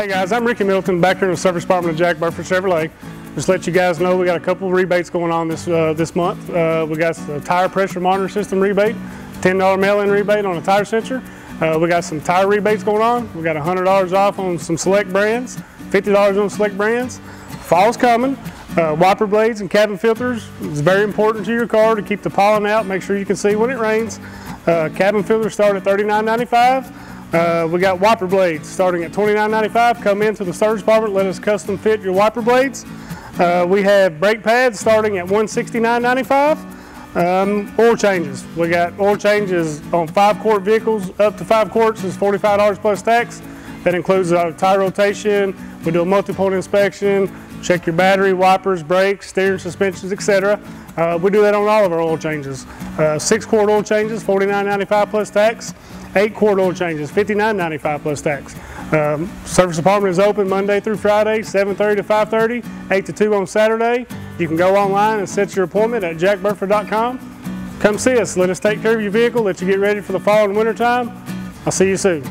Hey guys, I'm Ricky Middleton back here in the service department of Jack Burford Chevrolet. Just to let you guys know, we got a couple of rebates going on this month. We got the tire pressure monitor system rebate, $10 mail-in rebate on a tire sensor. We got some tire rebates going on. We got $100 off on some select brands, $50 on select brands. Fall's coming. Wiper blades and cabin filters is very important to your car to keep the pollen out. Make sure you can see when it rains. Cabin filters start at $39.95. We got wiper blades starting at $29.95. Come into the service department, let us custom fit your wiper blades. We have brake pads starting at $169.95. Oil changes. We got oil changes on 5-quart vehicles up to 5 quarts is $45 plus tax. That includes our tire rotation. We do a multi-point inspection. Check your battery, wipers, brakes, steering, suspensions, etc. We do that on all of our oil changes. 6-quart oil changes, $49.95 plus tax. 8-quart oil changes, $59.95 plus tax. Service department is open Monday through Friday, 7:30 to 5:30, 8 to 2 on Saturday. You can go online and set your appointment at jackburford.com. Come see us. Let us take care of your vehicle, let you get ready for the fall and winter time. I'll see you soon.